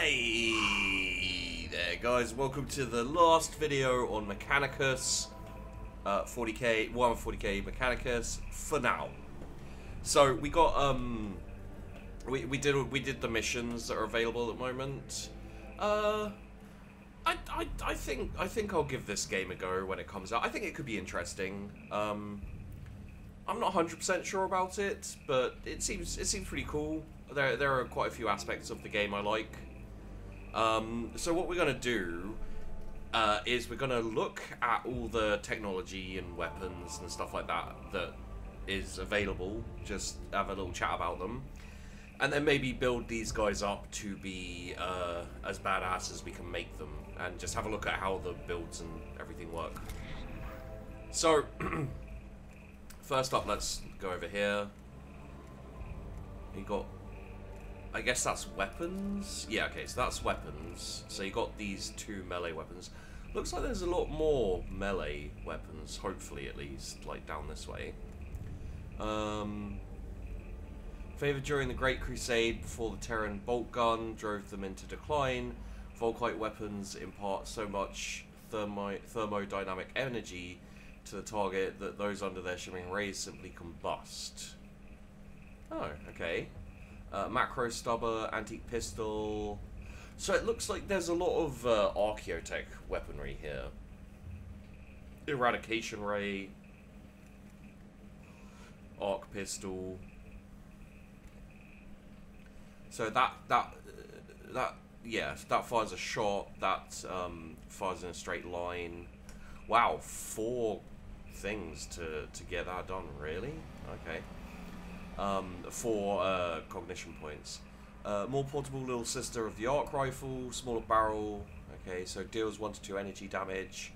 Hey there guys, welcome to the last video on Mechanicus, 40k, 140k Mechanicus for now. So we got we did the missions that are available at the moment. I think I'll give this game a go when it comes out. I think it could be interesting. I'm not 100% sure about it, but it seems pretty cool. There are quite a few aspects of the game I like. So what we're going to do is we're going to look at all the technology and weapons and stuff like that that is available, just have a little chat about them, and then maybe build these guys up to be as badass as we can make them, and just have a look at how the builds and everything work. So, first up, let's go over here. You got, I guess that's weapons? Yeah, okay, so that's weapons. So you got these two melee weapons. Looks like there's a lot more melee weapons, hopefully at least, like down this way. Favored during the Great Crusade before the Terran bolt gun drove them into decline. Volkite weapons impart so much thermodynamic energy to the target that those under their shimmering rays simply combust. Oh, okay. Macro Stubber, Antique Pistol. So it looks like there's a lot of Archaeotech weaponry here. Eradication Ray. Arc Pistol. So that fires a shot, that fires in a straight line. Wow, four things to get that done, really? Okay. For cognition points. More portable little sister of the Arc Rifle, smaller barrel. Okay, so deals 1 to 2 energy damage.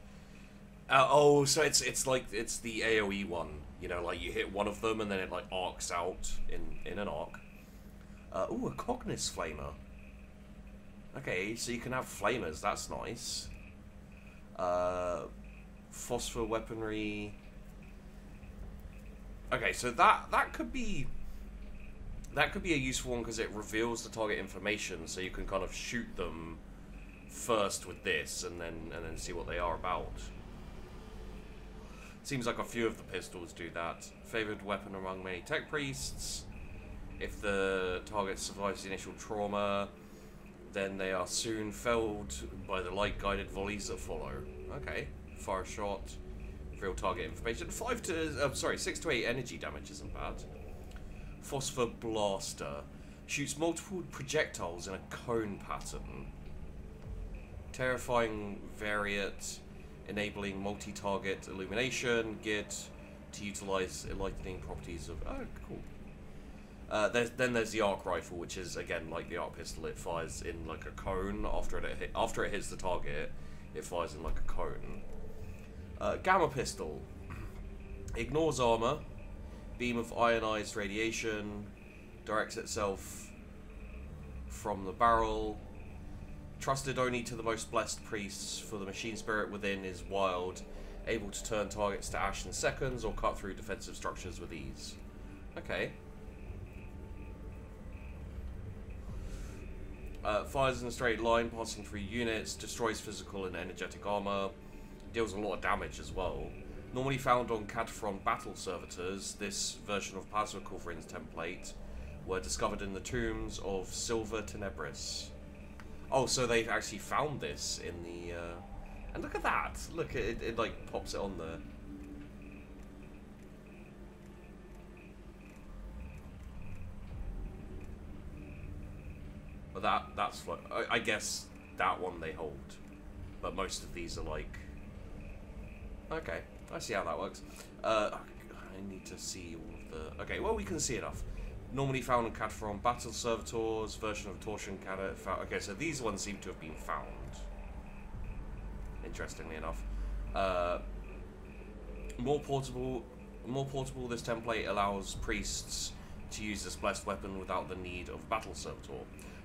Oh, so it's the AOE one. You know, like you hit one of them and then it like arcs out in an arc. Ooh, a Cognis flamer. Okay, so you can have flamers. That's nice. Phosphor weaponry. Okay, so that could be a useful one because it reveals the target information, so you can kind of shoot them first with this, and then see what they are about. Seems like a few of the pistols do that. Favored weapon among many tech priests. If the target survives the initial trauma, then they are soon felled by the light-guided volleys that follow. Okay, fire shot. Real target information. 6 to 8 energy damage isn't bad. Phosphor Blaster shoots multiple projectiles in a cone pattern. Terrifying variant, enabling multi-target illumination. Geared to utilize lightning properties of. Oh, cool. Then there's the Arc Rifle, which is again like the Arc Pistol. It fires in like a cone after it hits the target. It fires in like a cone. Gamma Pistol ignores armor, beam of ionized radiation, directs itself from the barrel, trusted only to the most blessed priests, for the machine spirit within is wild, able to turn targets to ash in seconds or cut through defensive structures with ease. Okay. Fires in a straight line, passing through units, destroys physical and energetic armor. Deals a lot of damage as well. Normally found on Cataphron battle servitors, this version of Plasma Culverin's template were discovered in the tombs of Silver Tenebris. Oh, so they've actually found this in the... And look at that! Look, it like pops it on there. But that's what... I guess that one they hold. But most of these are like... Okay, I see how that works. I need to see all of the... Okay, well, we can see enough. Normally found on Cataphron battle servitors, version of Torsion Cannon. Okay, so these ones seem to have been found. Interestingly enough. More portable, this template allows priests to use this blessed weapon without the need of battle servitor.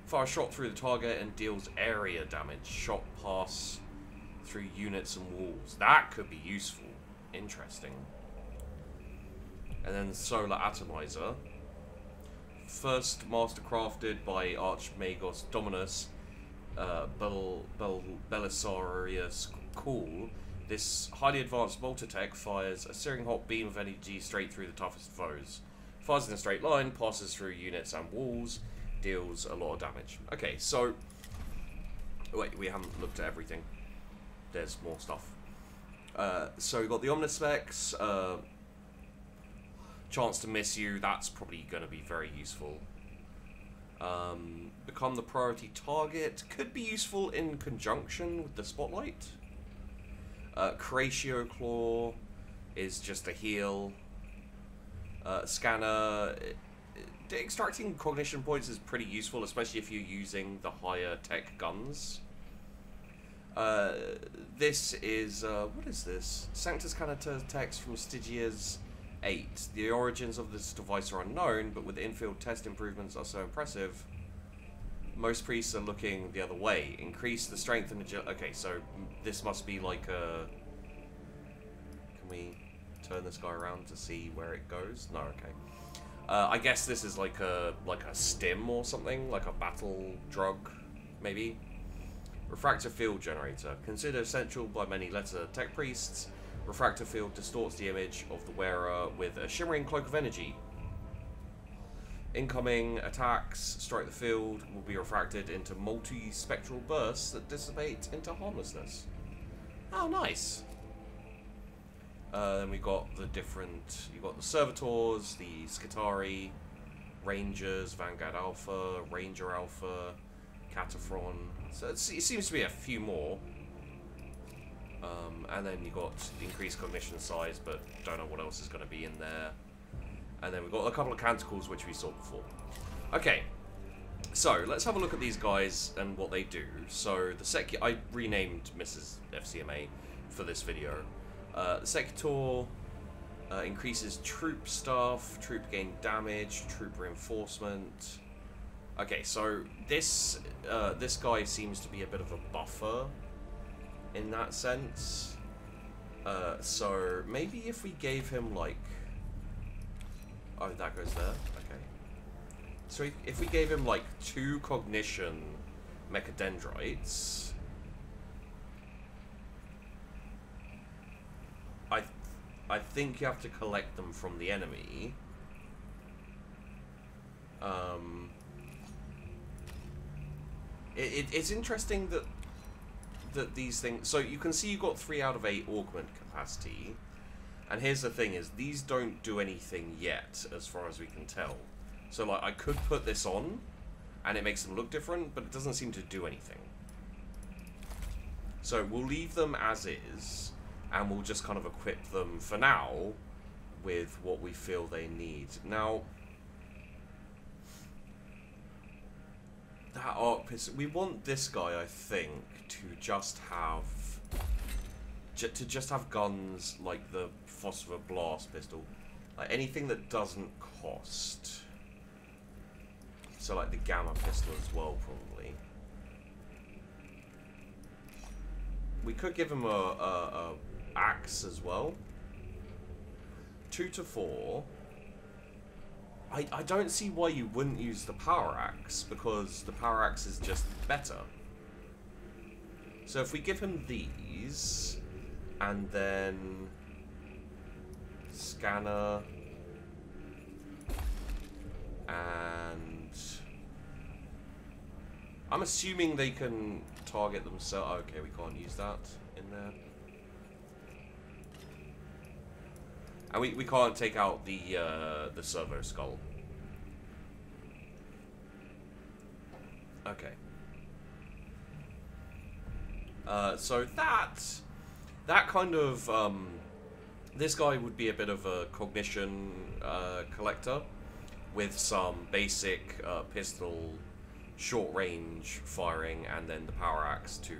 Fire a shot through the target and deals area damage. Shot pass... through units and walls. That could be useful. Interesting. And then Solar Atomizer. First mastercrafted by Arch Magos Dominus, Belisarius call, this highly advanced multi-attack fires a searing hot beam of energy straight through the toughest foes. Fires in a straight line, passes through units and walls, deals a lot of damage. Okay, so... wait, we haven't looked at everything. There's more stuff. So we've got the Omnispex, chance to miss you, that's probably going to be very useful. Become the priority target, could be useful in conjunction with the Spotlight. Curatio Claw is just a heal. Scanner, extracting cognition points is pretty useful, especially if you're using the higher tech guns. This is, what is this? Sanctus Canata text from Stygia's 8. The origins of this device are unknown, but with infield test improvements are so impressive, most priests are looking the other way. Increase the strength and agility. Okay, so this must be like a... can we turn this guy around to see where it goes? No, okay. I guess this is like a stim or something, like a battle drug, maybe? Refractive Field Generator. Considered essential by many letter tech priests, Refractive Field distorts the image of the wearer with a shimmering cloak of energy. Incoming attacks strike the field will be refracted into multi-spectral bursts that dissipate into harmlessness. Oh, nice! Then we got the different... you got the Servitors, the Skatari, Rangers, Vanguard Alpha, Ranger Alpha, Cataphron. So it seems to be a few more. And then you got increased cognition size, but don't know what else is going to be in there. And then we've got a couple of canticles, which we saw before. Okay, so let's have a look at these guys and what they do. So the I renamed Mrs. FCMA for this video. The Secutor increases troop staff, troop gain damage, troop reinforcement. Okay, so this this guy seems to be a bit of a buffer in that sense. So maybe if we gave him like... oh, that goes there. Okay. So if we gave him like 2 Cognition Mechadendrites, I think you have to collect them from the enemy. It's interesting that these things... so you can see you've got 3 out of 8 augment capacity. And here's the thing is, these don't do anything yet, as far as we can tell. So, like, I could put this on, and it makes them look different, but it doesn't seem to do anything. So we'll leave them as is, and we'll just kind of equip them, for now, with what we feel they need. Now, that Arc Pistol, we want this guy, I think, to just have guns like the Phosphor Blast Pistol, like anything that doesn't cost. So like the Gamma Pistol as well, probably. We could give him a axe as well. 2 to 4. I don't see why you wouldn't use the Power Axe, because the Power Axe is just better. So if we give him these, and then Scanner and I'm assuming they can target themselves. Okay, we can't use that in there. And we can't take out the servo skull. Okay. So that kind of, this guy would be a bit of a cognition collector with some basic pistol, short range firing, and then the Power Axe to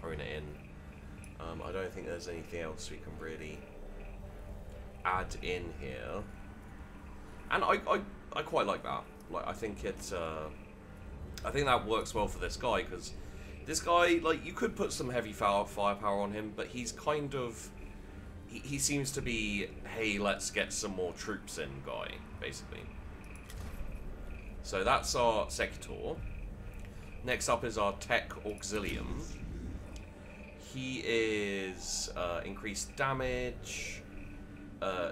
hone it in. I don't think there's anything else we can really add in here. And I quite like that. Like, I think it's, I think that works well for this guy, because this guy, like, you could put some heavy firepower on him, but he's kind of... he seems to be, hey, let's get some more troops in guy, basically. So that's our Secutor. Next up is our Tech Auxilium. He is increased damage,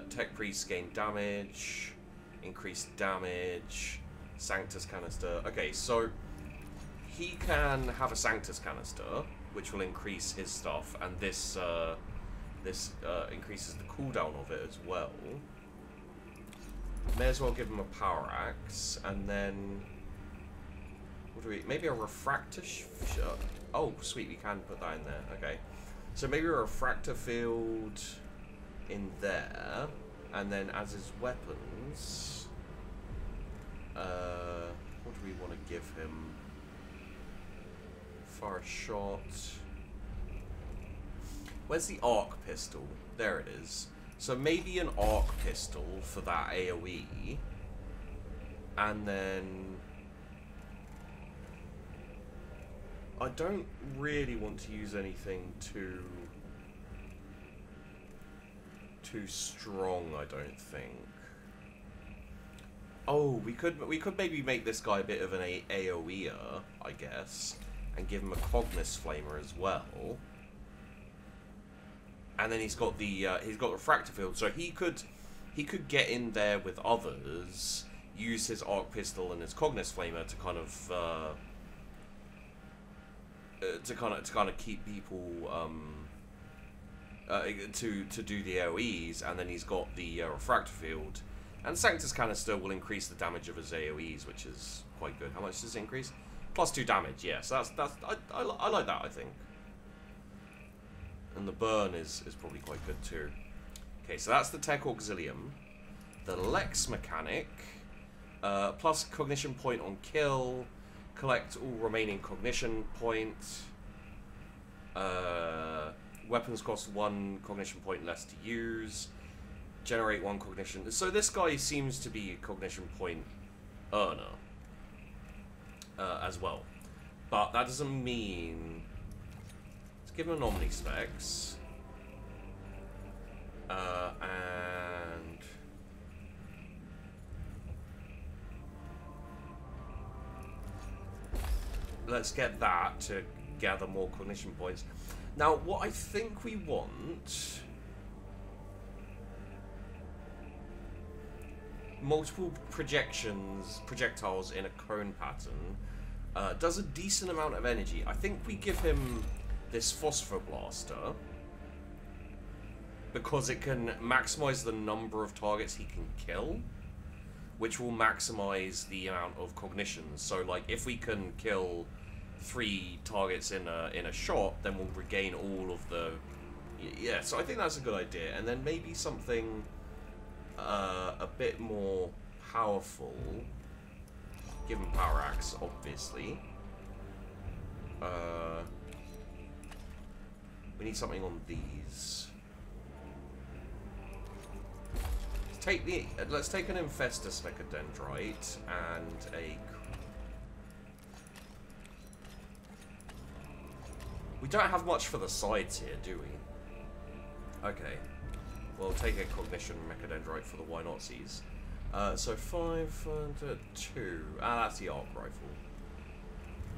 Tech Priest gain damage, increased damage, Sanctus Canister. Okay, so he can have a Sanctus Canister, which will increase his stuff, and this this increases the cooldown of it as well. May as well give him a Power Axe, and then... what do we... maybe a Refractive... oh, sweet, we can put that in there. Okay. So maybe a Refractive Field in there, and then as his weapons... what do we want to give him? Forest Shot... where's the Arc Pistol? There it is. So maybe an Arc Pistol for that AoE. And then... I don't really want to use anything too strong, I don't think. Oh, we could maybe make this guy a bit of an AoEer, I guess, and give him a Cognis Flamer as well. And then he's got Refractive Field, so he could get in there with others, use his Arc Pistol and his Cognis Flamer to kind of keep people to do the AoEs, and then he's got the Refractive Field, and Sanctus Canister will increase the damage of his AoEs, which is quite good. How much does it increase? +2 damage. Yes, I like that, I think. And the burn is probably quite good too. Okay, so that's the Tech Auxilium. The Lex Mechanic, plus Cognition Point on kill, collect all remaining Cognition Points, weapons cost 1 Cognition Point less to use, generate 1 Cognition. So this guy seems to be a Cognition Point earner as well. But that doesn't mean... give him an Omnispex, and let's get that to gather more Cognition Points. Now, what I think we want, multiple projectiles in a cone pattern, does a decent amount of energy. I think we give him this Phosphor Blaster, because it can maximize the number of targets he can kill, which will maximize the amount of cognitions. So, like, if we can kill 3 targets in a shot, then we'll regain all of the... yeah, so I think that's a good idea. And then maybe something a bit more powerful. Give him Power Axe, obviously. We need something on these. Let's take an Infestus Mechadendrite and a... we don't have much for the sides here, do we? Okay. We'll take a Cognition Mechadendrite for the why notsies. So 5 and 2. Ah, that's the Arc Rifle.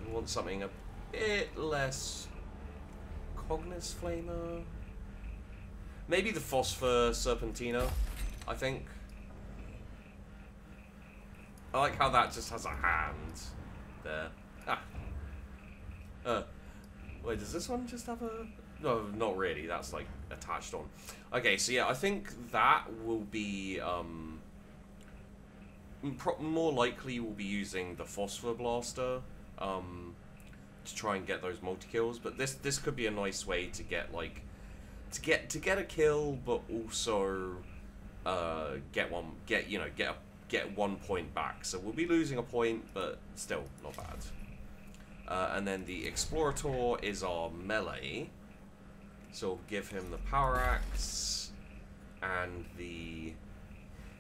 We want something a bit less... Cognis Flamer? Maybe the Phosphor Serpentina, I think. I like how that just has a hand there. Ah. Wait, does this one just have a... no, not really. That's, like, attached on. Okay, so yeah, I think that will be... more likely we'll be using the Phosphor Blaster. To try and get those multi-kills, but this could be a nice way to get, like, to get a kill, but also get 1 point back. So we'll be losing a point, but still not bad. And then the Explorator is our melee, so we'll give him the Power Axe, and the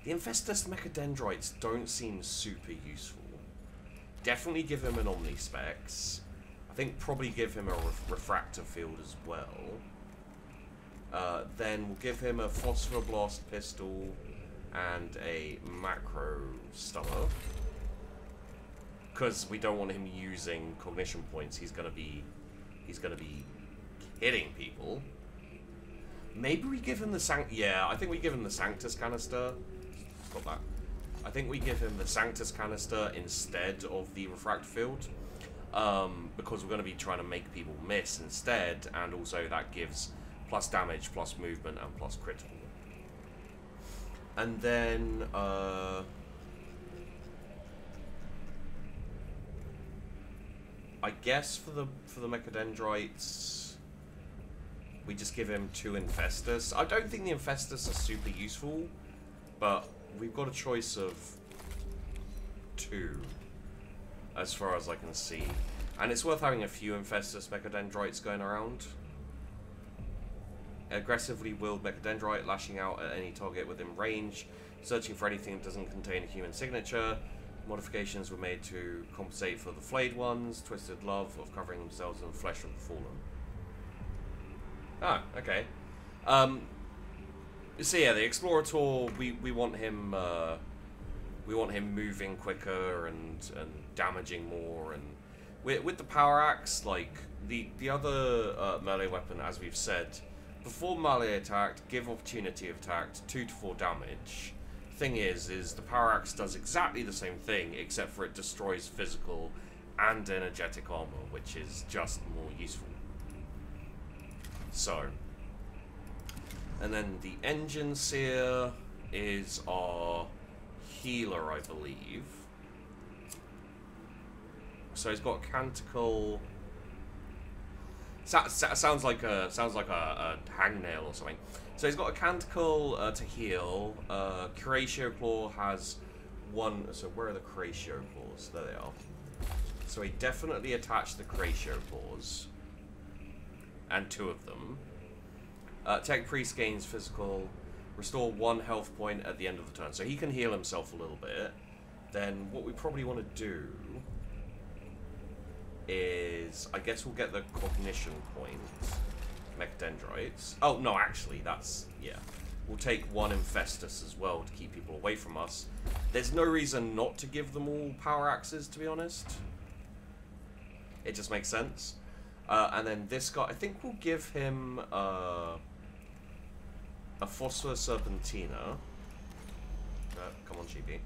Infestus Mechadendrites don't seem super useful. Definitely give him an Omnispex. I think probably give him a Refractive Field as well. Then we'll give him a Phosphor Blast Pistol and a Macro Stubber. because we don't want him using cognition points, he's gonna be hitting people. Maybe we give him the I think we give him the Sanctus canister. Got that. I think we give him the Sanctus canister instead of the refractive field, because we're going to be trying to make people miss instead, and also that gives plus damage, plus movement, and plus critical. And then I guess for the Mechadendrites, we just give him 2 Infestus. I don't think the Infestus are super useful, but we've got a choice of 2, as far as I can see. And it's worth having a few Infestus Mechadendrites going around. Aggressively willed Mechadendrite, lashing out at any target within range, searching for anything that doesn't contain a human signature. Modifications were made to compensate for the flayed ones, twisted love of covering themselves in the flesh of the fallen. Ah, okay. So yeah, the Explorator, we want him moving quicker and damaging more, and with the power axe, like the other melee weapon, as we've said, before melee attacked, give opportunity of attacked 2 to 4 damage. Thing is the power axe does exactly the same thing, except for it destroys physical and energetic armor, which is just more useful. So, and then the Engine Seer is our healer, I believe. So he's got Canticle. Sounds like a hangnail or something. So he's got a Canticle to heal. Curatio Claw has 1. So where are the Curatio Claws? There they are. So he definitely attached the Curatio Claws, and 2 of them. Tech Priest gains physical. Restore 1 health point at the end of the turn. So he can heal himself a little bit. Then what we probably want to do is, I guess we'll get the Cognition Point Mechadendrites. Oh, no, actually, that's, yeah. We'll take 1 Infestus as well to keep people away from us. There's no reason not to give them all power axes, to be honest. It just makes sense. And then this guy, I think we'll give him a Phosphor Serpentina. Come on, GP.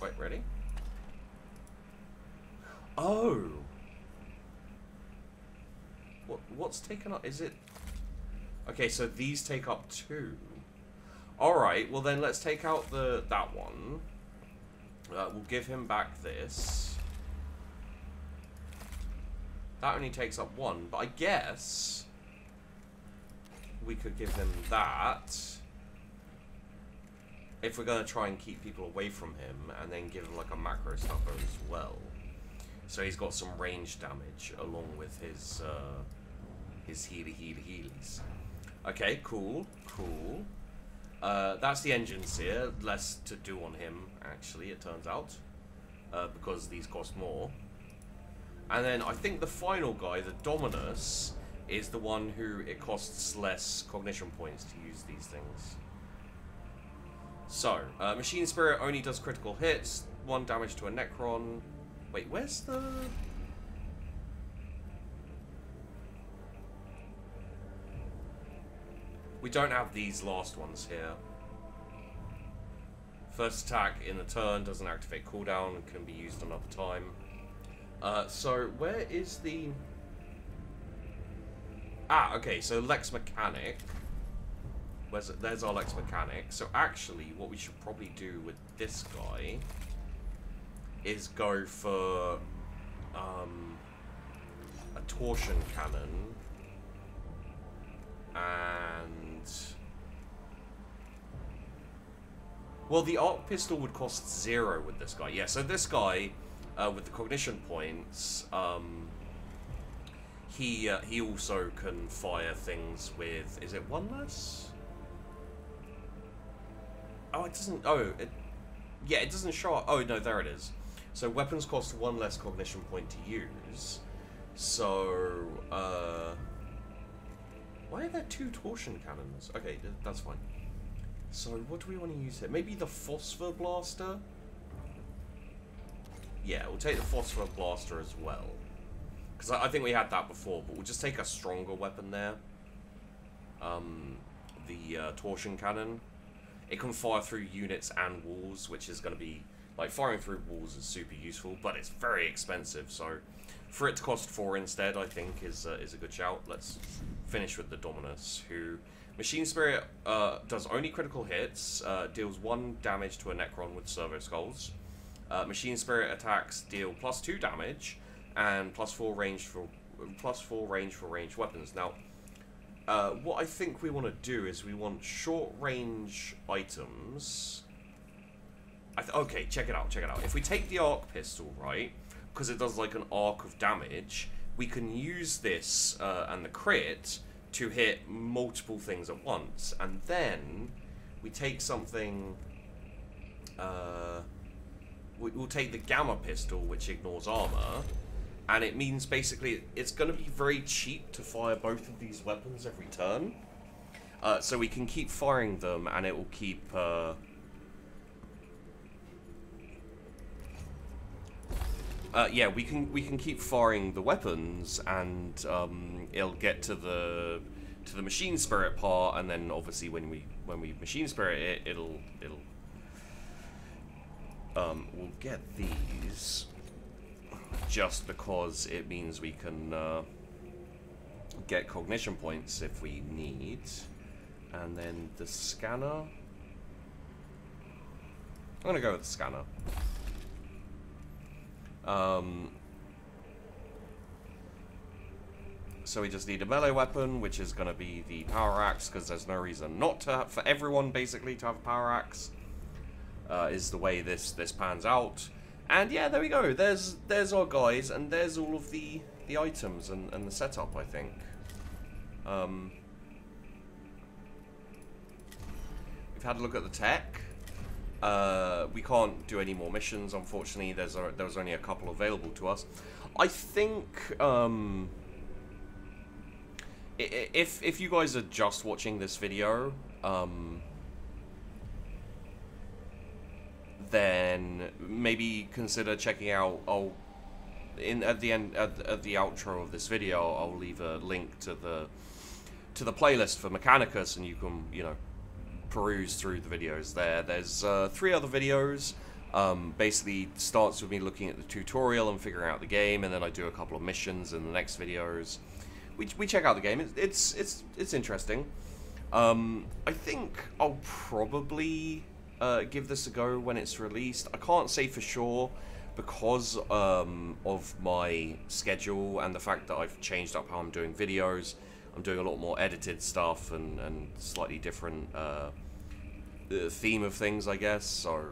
Quite ready. Oh! What's taken up? Is it? Okay, so these take up 2. Alright, well then let's take out that one. We'll give him back this. That only takes up 1, but I guess we could give him that if we're going to try and keep people away from him, and then give him like a Macro Stubber as well. So he's got some range damage along with his healies. Okay, cool. That's the Engines here. Less to do on him, actually, it turns out, because these cost more. And then I think the final guy, the Dominus, is the one who it costs less cognition points to use these things. So, Machine Spirit only does critical hits, 1 damage to a Necron. Wait, where's the... We don't have these last ones here. First attack in the turn, doesn't activate cooldown, and can be used another time. So where is the... Ah, okay, so Lex Mechanic. Where's it? There's our Lex Mechanic. So actually, what we should probably do with this guy is go for a Torsion Cannon and... Well, the Arc Pistol would cost 0 with this guy. Yeah, so this guy... with the cognition points, he also can fire things with. Is it 1 less? Oh, it doesn't. Oh, it, yeah, it doesn't show up. Oh no, there it is. So weapons cost 1 less cognition point to use. So why are there 2 torsion cannons? Okay, that's fine. So what do we want to use here? Maybe the Phosphor Blaster. yeah, we'll take the Phosphor Blaster as well. Because I think we had that before, but we'll just take a stronger weapon there. The Torsion Cannon. It can fire through units and walls, which is going to be... Like, firing through walls is super useful, but it's very expensive, so... For it to cost 4 instead, I think, is a good shout. Let's finish with the Dominus, who... Machine Spirit does only critical hits, deals 1 damage to a Necron with Servo Skulls. Machine Spirit attacks deal +2 damage, and +4 range for ranged weapons. Now, what I think we want to do is we want short range items. Okay, check it out, If we take the Arc Pistol, right, because it does like an arc of damage, we can use this and the crit to hit multiple things at once, and then we take something. We'll take the Gamma Pistol, which ignores armor, and it means basically it's going to be very cheap to fire both of these weapons every turn. So we can keep firing them, and it will keep... yeah, we can keep firing the weapons, and it'll get to the Machine Spirit part, and then obviously when we Machine Spirit it, it'll we'll get these just because it means we can get cognition points if we need. And then the scanner. I'm gonna go with the scanner. So we just need a melee weapon, which is gonna be the power axe, because there's no reason not to have, for everyone basically to have a power axe. Is the way this pans out. And yeah, there we go. There's our guys, and there's all of the items and the setup, I think. We've had a look at the tech. We can't do any more missions, unfortunately. There was only a couple available to us. I think if you guys are just watching this video, then maybe consider checking out. At the outro of this video, I'll leave a link to the playlist for Mechanicus, and you can peruse through the videos there. There's 3 other videos. Basically starts with me looking at the tutorial and figuring out the game, and then I do a couple of missions in the next videos. We check out the game. It's interesting. I think I'll probably. Give this a go when it's released. I can't say for sure because of my schedule and the fact that I've changed up how I'm doing videos. I'm doing a lot more edited stuff and slightly different theme of things, I guess. So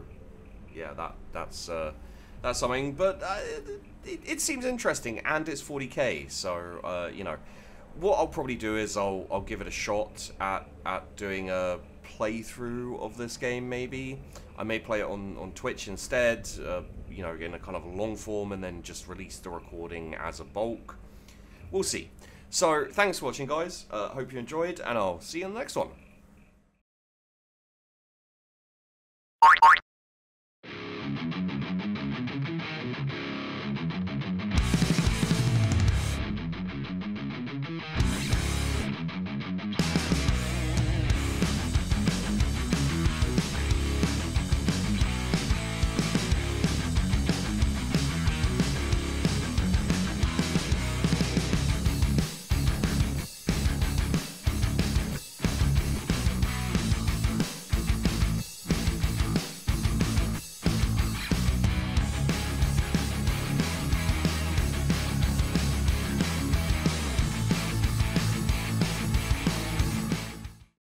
yeah, that's something. But it seems interesting, and it's 40k. So what I'll probably do is I'll give it a shot at doing a playthrough of this game. Maybe I may play it on Twitch instead, in a kind of long form, and then just release the recording as a bulk. We'll see. So thanks for watching, guys. Hope you enjoyed, and I'll see you in the next one.